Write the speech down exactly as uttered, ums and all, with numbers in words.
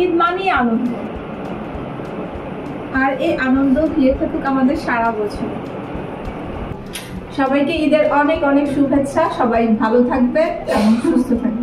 ঈদ মানে আনন্দ, আর এই আনন্দ ঘিরে থাকুক আমাদের সারা বছর। সবাইকে ঈদের অনেক অনেক শুভেচ্ছা। সবাই ভালো থাকবে এবং সুস্থ থাকবে।